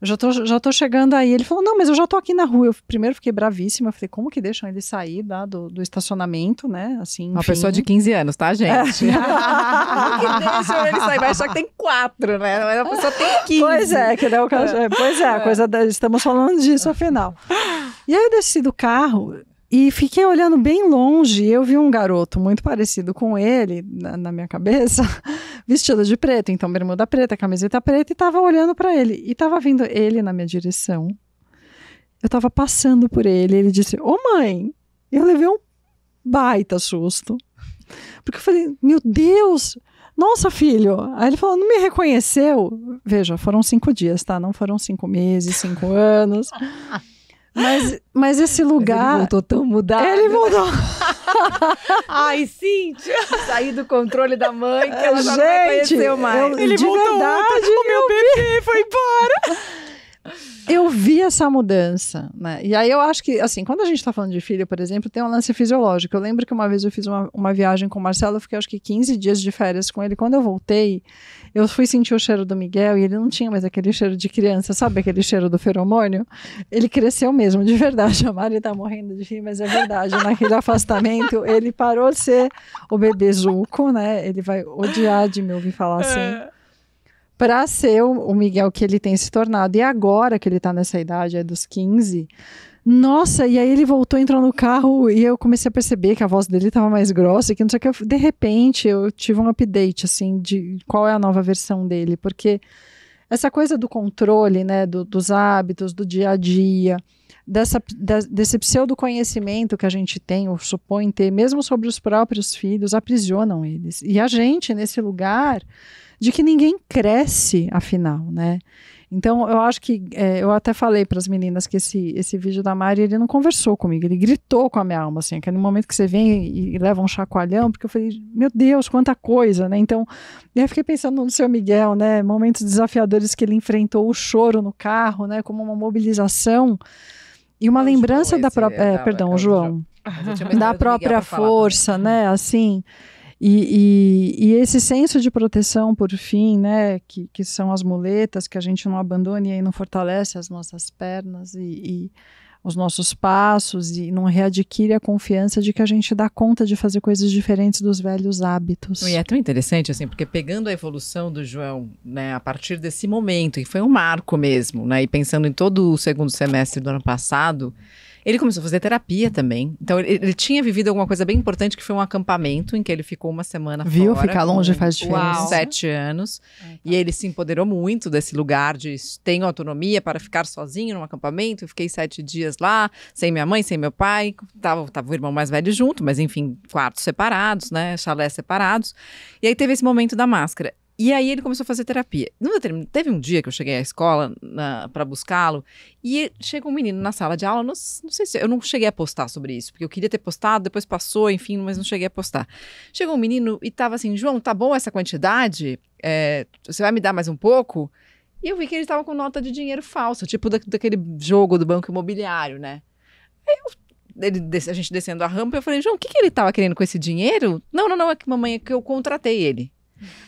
já, tô, já tô chegando aí. Ele falou, não, mas eu já tô aqui na rua. Eu primeiro fiquei bravíssima, eu falei, como que deixam ele sair lá do, do estacionamento, né? Assim, enfim. Uma pessoa de quinze anos, tá, gente? É. Como que deixam ele sair? Mas só que tem quatro, né? Mas a pessoa tem quinze. Pois é, que deu, é. Pois é, a coisa da, estamos falando disso, afinal. E aí eu desci do carro... E fiquei olhando bem longe, eu vi um garoto muito parecido com ele, na, na minha cabeça, vestido de preto, então bermuda preta, camiseta preta, e tava olhando para ele. E tava vindo ele na minha direção. Eu tava passando por ele, ele disse, ô mãe! Eu levei um baita susto. Porque eu falei, meu Deus! Nossa, filho! Aí ele falou, não me reconheceu? Veja, foram cinco dias, tá? Não foram cinco meses, cinco anos... Mas, mas esse lugar... Ele voltou tão mudado. Ele mudou. Ai, Cinthia. Saí do controle da mãe, que ela já não reconheceu mais. Eu, Ele de voltou verdade, outra, o meu bebê vi. Foi embora. Eu vi essa mudança, né? E aí eu acho que, assim, quando a gente tá falando de filho, por exemplo, tem um lance fisiológico. Eu lembro que uma vez eu fiz uma, uma viagem com o Marcelo, eu fiquei acho que quinze dias de férias com ele. Quando eu voltei, eu fui sentir o cheiro do Miguel e ele não tinha mais aquele cheiro de criança, sabe aquele cheiro do feromônio? Ele cresceu mesmo, de verdade. A Mari tá morrendo de rir, mas é verdade. Naquele afastamento, ele parou de ser o bebê zuco, né? Ele vai odiar de me ouvir falar assim. É. Para ser o Miguel que ele tem se tornado. E agora que ele tá nessa idade, é dos quinze, nossa, e aí ele voltou, entrou no carro e eu comecei a perceber que a voz dele tava mais grossa e que não sei o que. Eu, de repente, eu tive um update, assim, de qual é a nova versão dele. Porque essa coisa do controle, né, do, dos hábitos, do dia a dia, dessa, da, desse pseudo-conhecimento que a gente tem, ou supõe ter, mesmo sobre os próprios filhos, aprisionam eles. E a gente, nesse lugar... de que ninguém cresce, afinal, né? Então, eu acho que... É, eu até falei para as meninas que esse, esse vídeo da Mari, ele não conversou comigo, ele gritou com a minha alma, assim, aquele momento que você vem e, e leva um chacoalhão, porque eu falei, meu Deus, quanta coisa, né? Então, eu fiquei pensando no seu Miguel, né? Momentos desafiadores que ele enfrentou, o choro no carro, né? Como uma mobilização e uma não, lembrança João, da própria... É, é, perdão, é, João. Já, da própria força, né? Assim... E, e, e esse senso de proteção, por fim, né, que, que são as muletas, que a gente não abandona e aí não fortalece as nossas pernas e, e os nossos passos e não readquire a confiança de que a gente dá conta de fazer coisas diferentes dos velhos hábitos. E é tão interessante, assim, porque pegando a evolução do João, né, a partir desse momento, e foi um marco mesmo, né, e pensando em todo o segundo semestre do ano passado, Ele começou a fazer terapia também. Então, ele, ele tinha vivido alguma coisa bem importante, que foi um acampamento, em que ele ficou uma semana Viu? fora. Viu? Ficar longe faz diferença. Uau. Sete anos. Ah, tá. E ele se empoderou muito desse lugar de tenho autonomia para ficar sozinho num acampamento. Eu fiquei sete dias lá, sem minha mãe, sem meu pai. Tava, tava o irmão mais velho junto, mas enfim, quartos separados, né? Chalés separados. E aí teve esse momento da máscara. E aí ele começou a fazer terapia. Não teve um dia que eu cheguei à escola para buscá-lo e chega um menino na sala de aula, não, não sei se... Eu não cheguei a postar sobre isso, porque eu queria ter postado, depois passou, enfim, mas não cheguei a postar. Chegou um menino e tava assim, João, tá bom essa quantidade? É, você vai me dar mais um pouco? E eu vi que ele tava com nota de dinheiro falsa, tipo da, daquele jogo do Banco Imobiliário, né? Aí eu... Ele, a gente descendo a rampa, eu falei, João, o que, que ele tava querendo com esse dinheiro? Não, não, não, é que mamãe, é que eu contratei ele.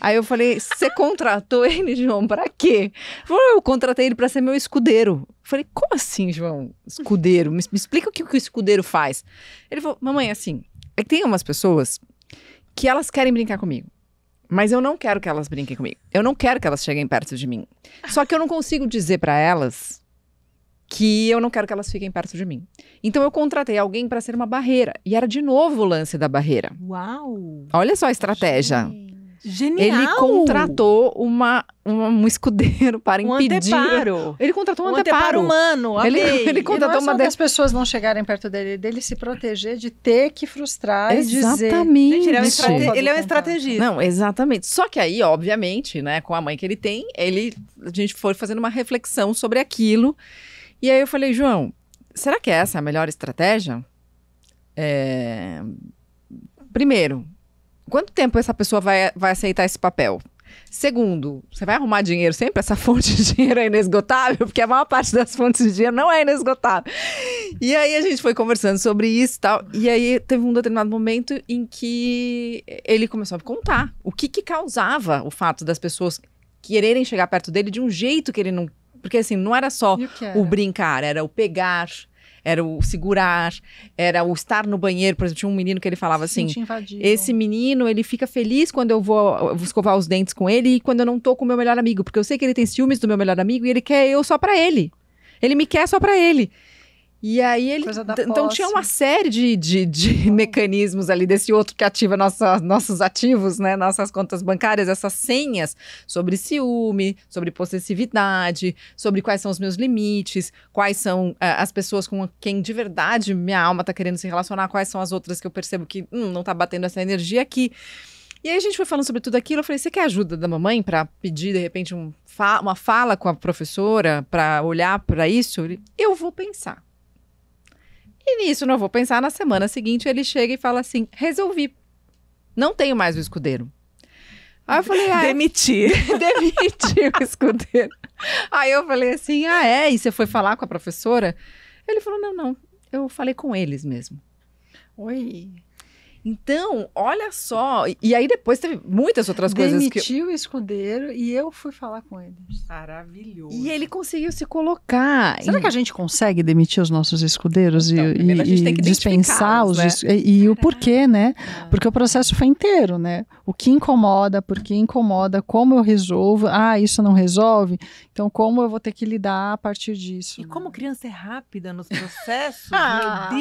Aí eu falei, você contratou ele, João, pra quê? Falei, eu contratei ele pra ser meu escudeiro. Eu falei, como assim, João? Escudeiro? Me, me explica o que, que o escudeiro faz. Ele falou, mamãe, assim, é que tem umas pessoas que elas querem brincar comigo, mas eu não quero que elas brinquem comigo. Eu não quero que elas cheguem perto de mim. Só que eu não consigo dizer pra elas que eu não quero que elas fiquem perto de mim. Então eu contratei alguém pra ser uma barreira. E era de novo o lance da barreira. Uau! Olha só a estratégia. Gente. Genial! Ele contratou uma, uma, um escudeiro para um impedir... Anteparo. Ele contratou um, um anteparo. anteparo humano, okay. ele, ele contratou uma... das de... pessoas não chegarem perto dele, dele se proteger de ter que frustrar exatamente. e dizer... Exatamente. Ele, ele é um estrategista. Não, exatamente. Só que aí, obviamente, né, com a mãe que ele tem, ele, a gente foi fazendo uma reflexão sobre aquilo. E aí eu falei, João, será que essa é a melhor estratégia? É... Primeiro... Quanto tempo essa pessoa vai, vai aceitar esse papel? Segundo, você vai arrumar dinheiro sempre? Essa fonte de dinheiro é inesgotável? Porque a maior parte das fontes de dinheiro não é inesgotável. E aí a gente foi conversando sobre isso e tal. E aí teve um determinado momento em que ele começou a me contar o que, que causava o fato das pessoas quererem chegar perto dele de um jeito que ele não... Porque assim, não era só o, o brincar, era o pegar... Era o segurar, era o estar no banheiro. Por exemplo, tinha um menino que ele falava assim, esse menino, ele fica feliz quando eu vou, eu vou escovar os dentes com ele e quando eu não tô com o meu melhor amigo, porque eu sei que ele tem ciúmes do meu melhor amigo e ele quer eu só pra ele. Ele me quer só pra ele. E aí ele... Então tinha uma série de, de, de mecanismos ali desse outro que ativa nossa, nossos ativos, né? Nossas contas bancárias, essas senhas sobre ciúme, sobre possessividade, sobre quais são os meus limites, quais são uh, as pessoas com quem de verdade minha alma tá querendo se relacionar, quais são as outras que eu percebo que hum, não tá batendo essa energia aqui. E aí a gente foi falando sobre tudo aquilo, eu falei, você quer ajuda da mamãe para pedir, de repente, um fa uma fala com a professora para olhar para isso? Ele, eu vou pensar. E nisso, não vou pensar, na semana seguinte ele chega e fala assim, resolvi, não tenho mais o escudeiro. Aí eu falei, ah, demiti. Demiti o escudeiro. Aí eu falei assim, ah é, e você foi falar com a professora? Ele falou, não, não, eu falei com eles mesmo. Oi. Então, olha só, e aí depois teve muitas outras coisas que... Demitiu o escudeiro e eu fui falar com ele. Maravilhoso. E ele conseguiu se colocar. Será em... que a gente consegue demitir os nossos escudeiros então, e, e, a gente tem que dispensar os, né? E, e o porquê, né? Porque o processo foi inteiro, né? O que incomoda, por que incomoda, como eu resolvo, ah, isso não resolve, então como eu vou ter que lidar a partir disso. E né? Como criança é rápida nos processos, ah. Meu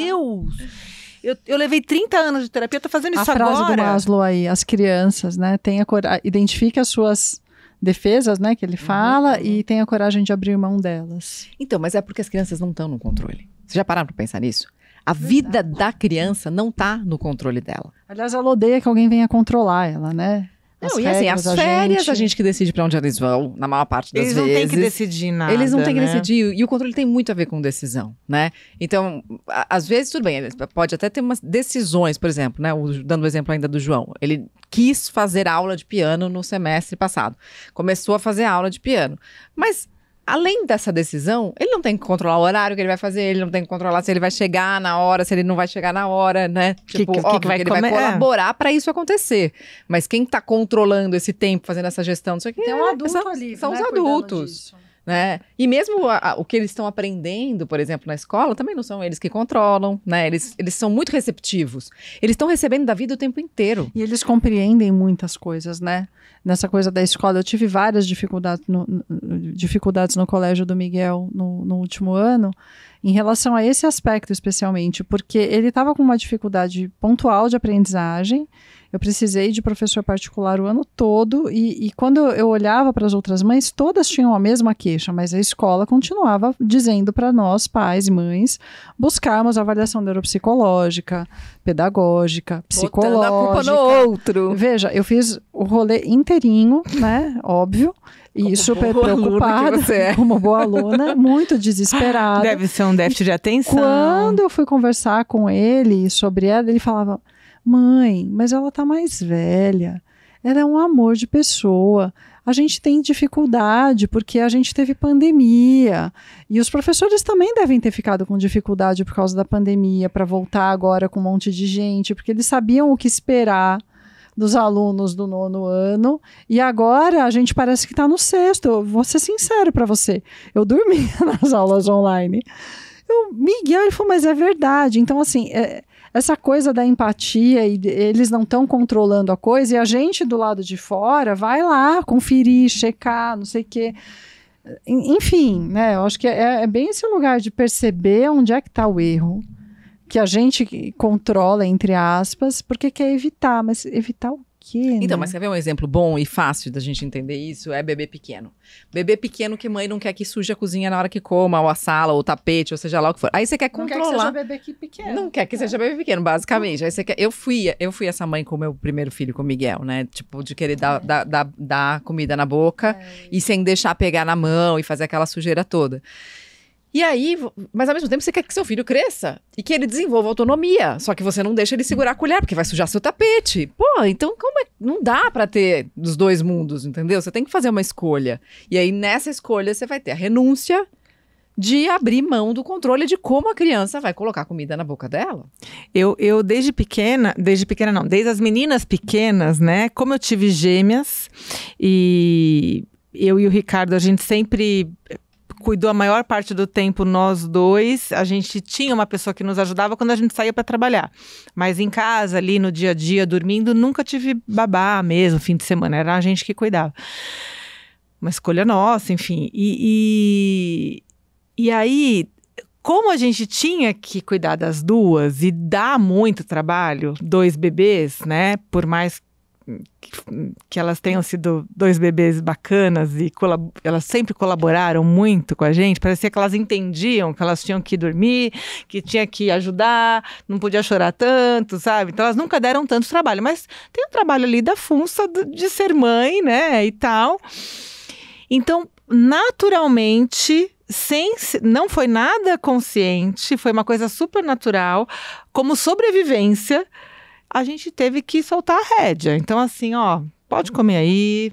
Deus! Eu, eu levei trinta anos de terapia, eu tô fazendo isso agora. A frase do Maslow aí, as crianças, né? Tenha coragem, identifique as suas defesas, né? Que ele fala, uhum. E tenha coragem de abrir mão delas. Então, mas é porque as crianças não estão no controle. Vocês já pararam pra pensar nisso? A vida Exato. da criança não tá no controle dela. Aliás, ela odeia que alguém venha controlar ela, né? Não, e assim, as férias a gente... a gente que decide pra onde eles vão, na maior parte das vezes. Eles não têm que decidir nada, Eles não têm que né? decidir, e o controle tem muito a ver com decisão, né? Então, a, às vezes, tudo bem, pode até ter umas decisões, por exemplo, né? O, dando o exemplo ainda do João, ele quis fazer aula de piano no semestre passado. Começou a fazer aula de piano, mas... Além dessa decisão, ele não tem que controlar o horário que ele vai fazer, ele não tem que controlar se ele vai chegar na hora, se ele não vai chegar na hora, né? Tipo, que, que, óbvio que, vai que ele comer? vai colaborar para isso acontecer. Mas quem tá controlando esse tempo, fazendo essa gestão, não sei o que, tem um adulto é, ali, são né? os adultos. Né? E mesmo a, a, o que eles estão aprendendo, por exemplo, na escola, também não são eles que controlam, né? Eles, eles são muito receptivos. Eles estão recebendo da vida o tempo inteiro. E eles compreendem muitas coisas, né? Nessa coisa da escola, eu tive várias dificuldades no, no, dificuldades no colégio do Miguel no, no último ano. em relação a esse aspecto especialmente, porque ele estava com uma dificuldade pontual de aprendizagem. Eu precisei de professor particular o ano todo e, e quando eu olhava para as outras mães, todas tinham a mesma queixa, mas a escola continuava dizendo para nós, pais e mães, buscarmos avaliação neuropsicológica, pedagógica, psicológica. Botando a culpa no outro. Veja, eu fiz o rolê inteirinho, né? Óbvio. E como super preocupada, é. como boa aluna, muito desesperada. Deve ser um déficit de atenção. Quando eu fui conversar com ele sobre ela, ele falava... Mãe, mas ela tá mais velha, ela é um amor de pessoa, a gente tem dificuldade porque a gente teve pandemia e os professores também devem ter ficado com dificuldade por causa da pandemia para voltar agora com um monte de gente, porque eles sabiam o que esperar dos alunos do nono ano e agora a gente parece que tá no sexto. Eu vou ser sincero para você, eu dormia nas aulas online. Eu, Miguel, ele falou, mas é verdade, então assim... É, essa coisa da empatia, e eles não estão controlando a coisa, e a gente do lado de fora vai lá conferir, checar, não sei o quê. Enfim, né? Eu acho que é, é bem esse lugar de perceber onde é que está o erro, que a gente controla, entre aspas, porque quer evitar, mas evitar o quê? Então, né? Mas quer ver um exemplo bom e fácil da gente entender isso? É bebê pequeno. Bebê pequeno que mãe não quer que suje a cozinha na hora que coma, ou a sala, ou o tapete, ou seja lá o que for. Aí você quer controlar. Não quer que seja bebê pequeno. Não quer que é. seja bebê pequeno, basicamente. Aí você quer... Eu fui, eu fui essa mãe com o meu primeiro filho, com o Miguel, né? Tipo, de querer é. dar, dar, dar, dar comida na boca é. e sem deixar pegar na mão e fazer aquela sujeira toda. E aí, mas ao mesmo tempo você quer que seu filho cresça e que ele desenvolva autonomia. Só que você não deixa ele segurar a colher, porque vai sujar seu tapete. Pô, então como é? Não dá pra ter dos dois mundos, entendeu? Você tem que fazer uma escolha. E aí nessa escolha você vai ter a renúncia de abrir mão do controle de como a criança vai colocar comida na boca dela. Eu, eu desde pequena, desde pequena não, desde as meninas pequenas, né? Como eu tive gêmeas e eu e o Ricardo, a gente sempre... cuidou a maior parte do tempo nós dois. A gente tinha uma pessoa que nos ajudava quando a gente saía para trabalhar. Mas em casa, ali no dia a dia, dormindo, nunca tive babá mesmo, fim de semana. Era a gente que cuidava. Uma escolha nossa, enfim. E, e, e aí, como a gente tinha que cuidar das duas e dá muito trabalho, dois bebês, né? Por mais que que elas tenham sido dois bebês bacanas e elas sempre colaboraram muito com a gente, parecia que elas entendiam que elas tinham que dormir, que tinha que ajudar, não podia chorar tanto, sabe? Então elas nunca deram tanto trabalho, mas tem o trabalho ali da função de ser mãe, né, e tal. Então, naturalmente, sem, não foi nada consciente, foi uma coisa super natural, como sobrevivência, a gente teve que soltar a rédea. Então, assim, ó, pode comer aí,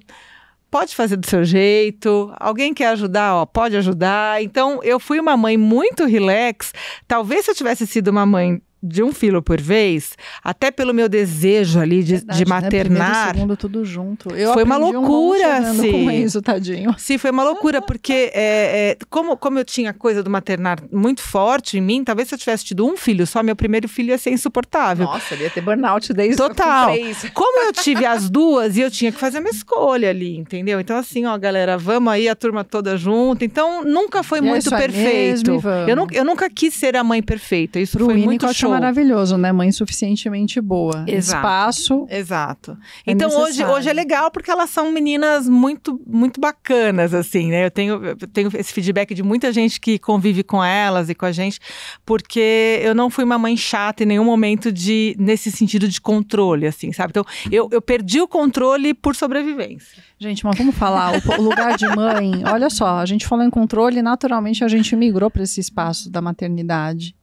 pode fazer do seu jeito, alguém quer ajudar, ó, pode ajudar. Então, eu fui uma mãe muito relax. Talvez se eu tivesse sido uma mãe de um filho por vez, até pelo meu desejo ali de, Verdade, de maternar. Né? Primeiro, segundo, tudo junto. Eu foi uma loucura, um sim. Com isso, tadinho. Sim, foi uma loucura, porque é, é, como, como eu tinha coisa do maternar muito forte em mim, talvez se eu tivesse tido um filho só, meu primeiro filho ia ser insuportável. Nossa, eu ia ter burnout desde Total. Como eu tive as duas e eu tinha que fazer uma escolha ali, entendeu? Então, assim, ó, galera, vamos aí, a turma toda junto. Então, nunca foi e muito perfeito. É mesmo, eu, não, eu nunca quis ser a mãe perfeita. Isso Pro foi Winnie muito show. Maravilhoso, né? Mãe suficientemente boa. Exato. Espaço. Exato. É então, hoje, hoje é legal porque elas são meninas muito, muito bacanas, assim, né? Eu tenho, eu tenho esse feedback de muita gente que convive com elas e com a gente, porque eu não fui uma mãe chata em nenhum momento de, nesse sentido de controle, assim, sabe? Então, eu, eu perdi o controle por sobrevivência. Gente, mas vamos falar, o lugar de mãe, olha só, a gente falou em controle, naturalmente a gente migrou para esse espaço da maternidade.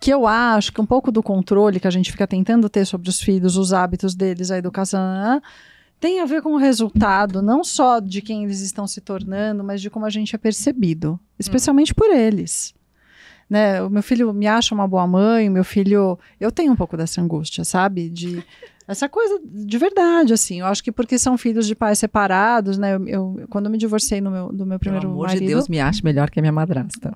Que eu acho que um pouco do controle que a gente fica tentando ter sobre os filhos, os hábitos deles, a educação, tem a ver com o resultado, não só de quem eles estão se tornando, mas de como a gente é percebido, especialmente hum. por eles. Né? O meu filho me acha uma boa mãe, o meu filho... Eu tenho um pouco dessa angústia, sabe? De... Essa coisa de verdade, assim, eu acho que porque são filhos de pais separados, né, eu, eu quando eu me divorciei no meu, do meu primeiro marido... Pelo amor marido, de Deus, me acho melhor que a minha madrasta.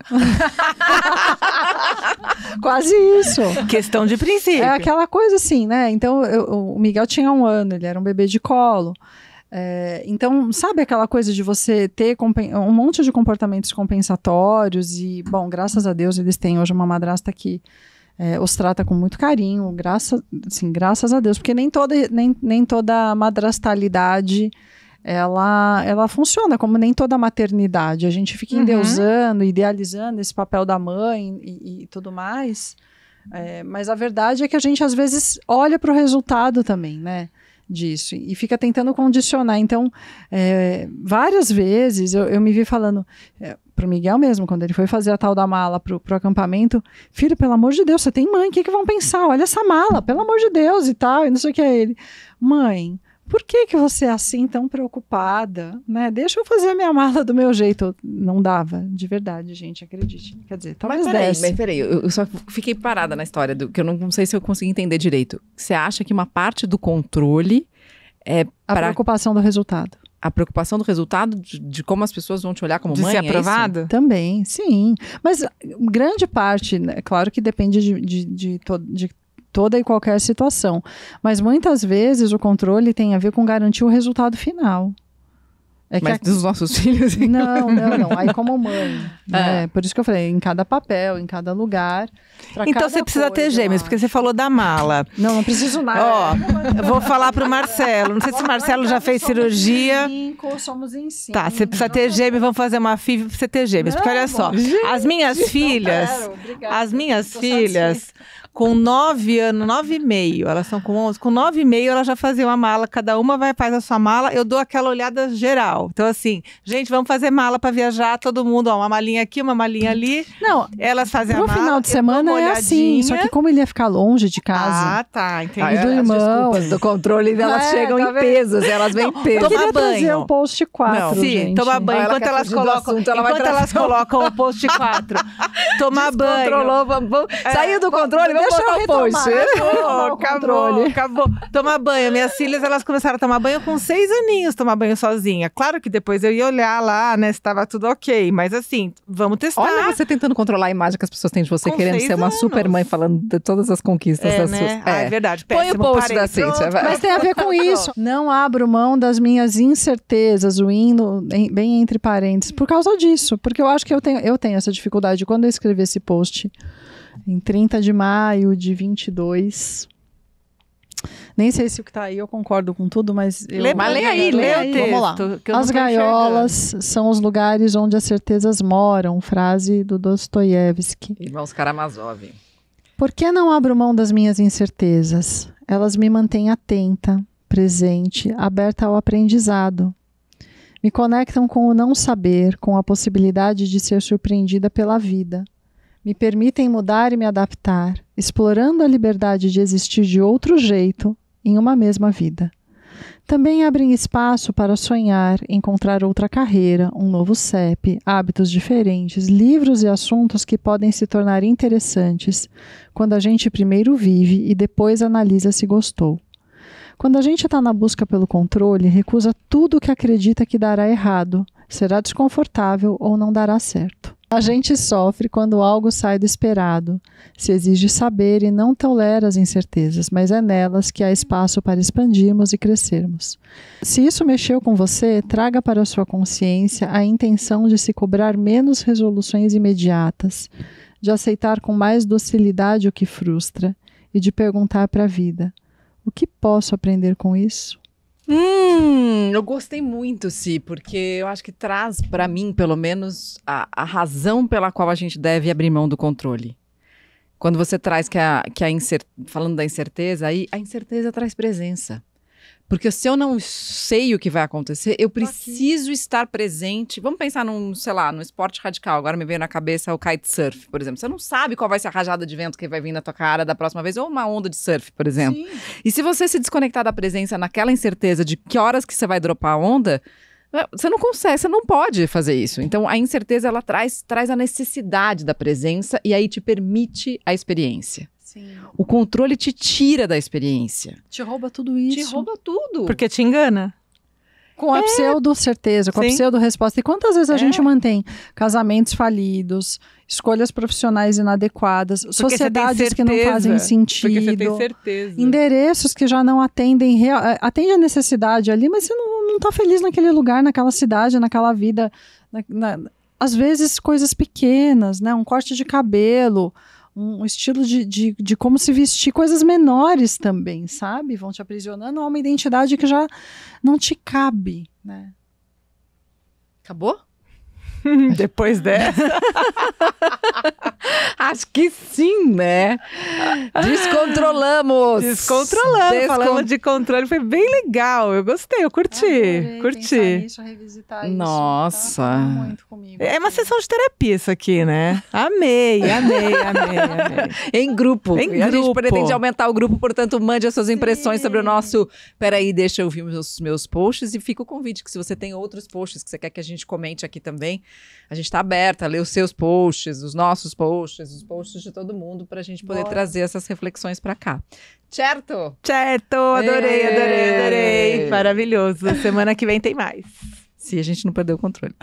Quase isso. Questão de princípio. É aquela coisa assim, né, então eu, o Miguel tinha um ano, ele era um bebê de colo. É, então, sabe aquela coisa de você ter um monte de comportamentos compensatórios e, bom, graças a Deus eles têm hoje uma madrasta que é, os trata com muito carinho, graça, assim, graças a Deus, porque nem toda, nem, nem toda madrastalidade ela, ela funciona, como nem toda maternidade. A gente fica endeusando, uhum. idealizando esse papel da mãe e, e tudo mais, é, mas a verdade é que a gente às vezes olha para o resultado também, né? Disso, e fica tentando condicionar. Então, é, várias vezes eu, eu me vi falando é, pro Miguel mesmo, quando ele foi fazer a tal da mala pro, pro acampamento, filho, pelo amor de Deus, você tem mãe, o que que vão pensar? Olha essa mala, pelo amor de Deus e tal, e não sei o que é ele. Mãe, por que que você é assim tão preocupada? Né? Deixa eu fazer a minha mala do meu jeito. Não dava, de verdade, gente, acredite. Quer dizer, talvez mas peraí, desse. Mas peraí, eu, eu só fiquei parada na história, do, que eu não, não sei se eu consegui entender direito. Você acha que uma parte do controle é a pra... preocupação do resultado. A preocupação do resultado, de, de como as pessoas vão te olhar como de mãe, ser aprovada? É isso? Também, sim. Mas grande parte, é né, claro que depende de, de, de, to, de toda e qualquer situação, mas muitas vezes o controle tem a ver com garantir o resultado final. É que mas a... dos nossos filhos? Não, não, não. Aí como mãe, né? É. Por isso que eu falei, em cada papel, em cada lugar. Então você precisa coisa, ter gêmeos, porque você falou da mala. Não, não preciso nada. Ó, eu vou falar pro Marcelo. Não sei se o Marcelo já fez somos cirurgia. Cinco, somos em cinco. Tá, você precisa ter gêmeos, vamos fazer uma filha pra você ter gêmeos. Não, porque olha só, gente, as minhas filhas, quero, obrigada, as minhas filhas... Com nove anos, nove e meio, elas são com onze, com nove e meio elas já faziam a mala, cada uma vai faz a sua mala, eu dou aquela olhada geral. Então assim, gente, vamos fazer mala para viajar, todo mundo, ó, uma malinha aqui, uma malinha ali. Não, elas fazem a mala. No final de semana é assim, só que como ele ia ficar longe de casa. Ah, tá, entendi. Ah, do irmão, do controle, elas é, chegam tá em pesos, elas vêm em peso. Toma banho. Um post quatro, não, sim, toma banho, enquanto ela elas colocam, assunto, ela enquanto elas colocam o post quatro. Tomar banho. Controlou, é, saiu do controle. Deixa eu retomar. Retomar. Acabou, acabou. Tomar banho. Minhas filhas, elas começaram a tomar banho com seis aninhos, tomar banho sozinha. Claro que depois eu ia olhar lá, né, se tava tudo ok. Mas assim, vamos testar. Olha você tentando controlar a imagem que as pessoas têm de você, com querendo ser uma anos. super mãe, falando de todas as conquistas é, das né? suas... Ah, é. é verdade. Péssimo. Põe o post da Cinthia. Mas tem a ver com isso. Não abro mão das minhas incertezas, o hino, bem entre parênteses, por causa disso. Porque eu acho que eu tenho, eu tenho essa dificuldade. Quando eu escrevi esse post... Em trinta de maio de vinte e dois. Nem sei se o que tá aí eu concordo com tudo, mas... Eu... Lê, mas lê aí, lê aí. Texto, vamos lá. As gaiolas enxergando. São os lugares onde as certezas moram. Frase do Dostoyevsky. Irmãos Karamázov. Por que não abro mão das minhas incertezas? Elas me mantêm atenta, presente, aberta ao aprendizado. Me conectam com o não saber, com a possibilidade de ser surpreendida pela vida. Me permitem mudar e me adaptar, explorando a liberdade de existir de outro jeito em uma mesma vida. Também abrem espaço para sonhar, encontrar outra carreira, um novo C E P, hábitos diferentes, livros e assuntos que podem se tornar interessantes quando a gente primeiro vive e depois analisa se gostou. Quando a gente está na busca pelo controle, recusa tudo o que acredita que dará errado, será desconfortável ou não dará certo. A gente sofre quando algo sai do esperado, se exige saber e não tolera as incertezas, mas é nelas que há espaço para expandirmos e crescermos. Se isso mexeu com você, traga para a sua consciência a intenção de se cobrar menos resoluções imediatas, de aceitar com mais docilidade o que frustra e de perguntar para a vida: o que posso aprender com isso? Hum, eu gostei muito, Si, porque eu acho que traz para mim, pelo menos, a, a razão pela qual a gente deve abrir mão do controle. Quando você traz que a, que a incerteza, falando da incerteza, aí a incerteza traz presença. Porque se eu não sei o que vai acontecer, eu preciso aqui. estar presente. Vamos pensar num, sei lá, num esporte radical. Agora me veio na cabeça o kitesurf, por exemplo. Você não sabe qual vai ser a rajada de vento que vai vir na tua cara da próxima vez. Ou uma onda de surf, por exemplo. Sim. E se você se desconectar da presença naquela incerteza de que horas que você vai dropar a onda, você não consegue, você não pode fazer isso. Então a incerteza, ela traz, traz a necessidade da presença e aí te permite a experiência. Sim. O controle te tira da experiência. Te rouba tudo isso. Te rouba tudo. Porque te engana. Com a é. pseudo-certeza, com Sim. a pseudo-resposta. E quantas vezes a é. gente mantém casamentos falidos, escolhas profissionais inadequadas, porque sociedades certeza, que não fazem sentido. Porque você tem certeza. Endereços que já não atendem, atende a necessidade ali, mas você não, não não tá feliz naquele lugar, naquela cidade, naquela vida. Na, na, às vezes coisas pequenas, né? Um corte de cabelo, um estilo de, de, de como se vestir, coisas menores também, sabe? Vão te aprisionando a uma identidade que já não te cabe, né? Acabou? Depois dessa? Acho que sim, né? Descontrolamos. Descontrolamos. Descont... Falando de controle, foi bem legal. Eu gostei, eu curti. Adorei, curti. Isso, revisitar Nossa. Isso. Tá, tá muito comigo, é uma sessão de terapia isso aqui, né? Amei, amei, amei, amei. Em grupo. Em a grupo. Gente pretende aumentar o grupo, portanto, mande as suas sim. impressões sobre o nosso... Peraí, deixa eu ver os meus posts. E fica o convite, que se você tem outros posts que você quer que a gente comente aqui também, a gente está aberta a ler os seus posts, os nossos posts, os posts de todo mundo, para a gente poder Bora. trazer essas reflexões para cá. Certo? Certo! Adorei, adorei, adorei! Maravilhoso! Semana que vem tem mais. Se a gente não perder o controle.